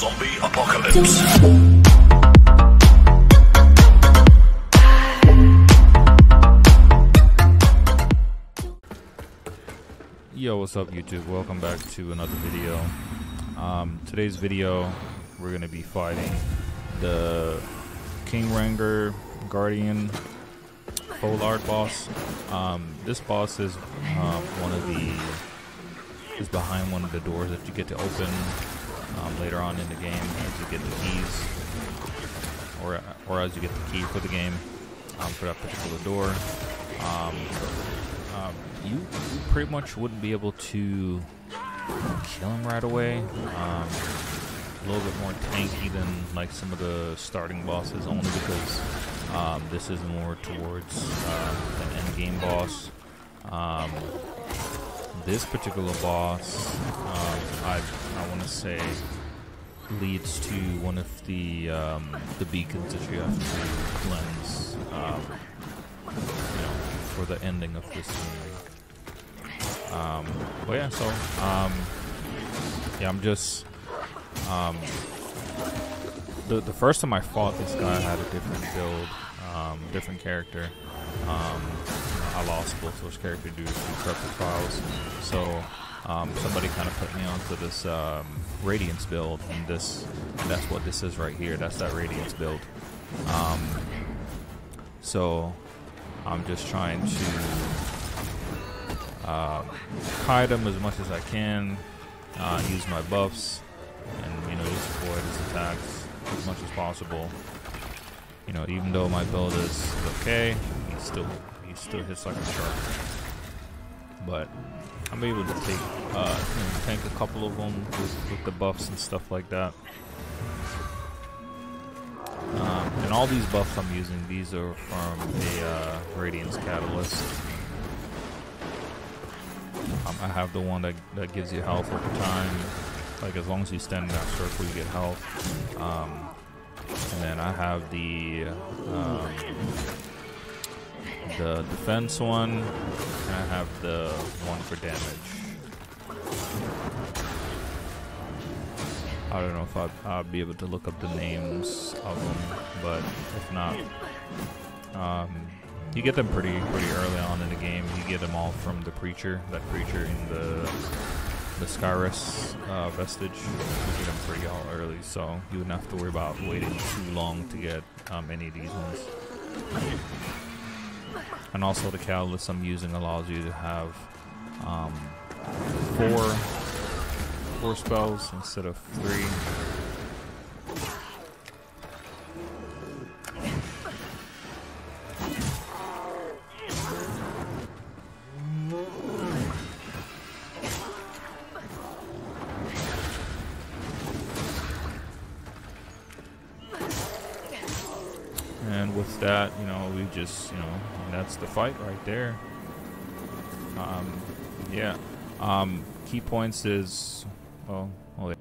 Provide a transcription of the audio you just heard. Zombie apocalypse. Yo, what's up YouTube? Welcome back to another video. Today's video we're gonna be fighting the Kinrangr Guardian Folard boss. This boss is behind one of the doors that you get to open later on in the game as you get the keys, or as you get the key for the game for that particular door. You pretty much wouldn't be able to kill him right away. A little bit more tanky than like some of the starting bosses, only because this is more towards an end game boss. This particular boss, I want to say, leads to one of the beacons that you have to cleanse, for the ending of this game. But yeah, so I'm just the first time I fought this guy, I had a different build, different character. I lost both those character dudes through corrupted files, so somebody kind of put me onto this radiance build, and that's what this is right here. That's that radiance build. So I'm just trying to hide him as much as I can, use my buffs, and just avoid his attacks as much as possible. Even though my build is okay, he still hits like a shark, but I'm able to take tank a couple of them with the buffs and stuff like that. And all these buffs I'm using, these are from the Radiance Catalyst. I have the one that gives you health over time, like as long as you stand in that circle you get health. And then I have the defense one, and I have the one for damage. I don't know if I'll be able to look up the names of them, but if not, you get them pretty early on in the game. You get them all from the preacher, that preacher in the Skyris vestige. You get them pretty all early, so you wouldn't have to worry about waiting too long to get any of these ones. And also the catalyst I'm using allows you to have four spells instead of three. And with that, we just, that's the fight right there. Key points is, well,